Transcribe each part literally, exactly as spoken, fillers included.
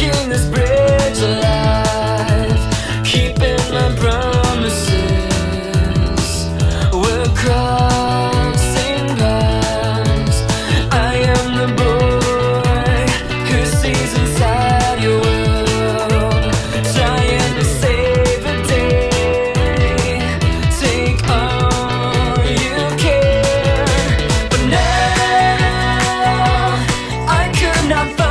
walking this bridge alive, keeping my promises. We're crossing paths. I am the boy who sees inside your world, trying to save a day. Take all you can, but now I could not find.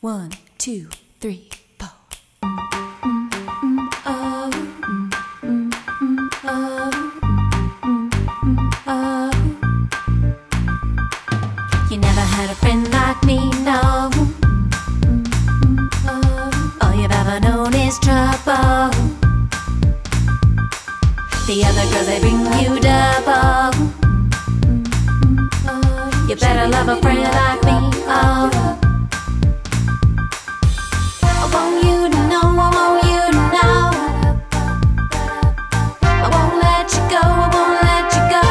One, two, three, four. Mm, mm, mm, oh, mm, mm, mm, oh, mm, mm, oh. You never had a friend like me, no. Mm, mm, oh. All you've ever known is trouble. The other girls, they bring you double. You better love a friend like me. Oh, I want you to know, I want you to know, I won't let you go, I won't let you go.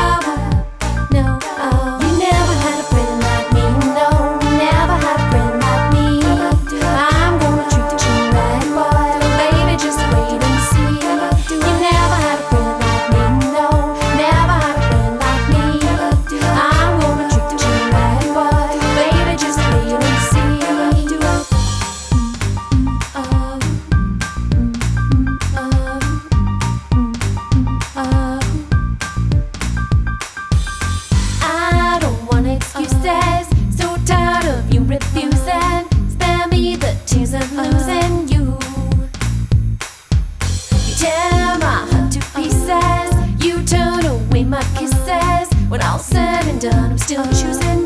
No, oh. You never had a friend like me. No, you never had a friend like me. I'm gonna treat you right, boy. Baby, just wait and see. You never had a friend like me. No, never had a friend like me. I'm gonna treat you right, boy. Baby, just wait and see. I don't want excuses. So tired of you refusing. Spare me the tears of losing you. You tear my heart to pieces. You turn away my kisses. When all's said and done, I'm still choosing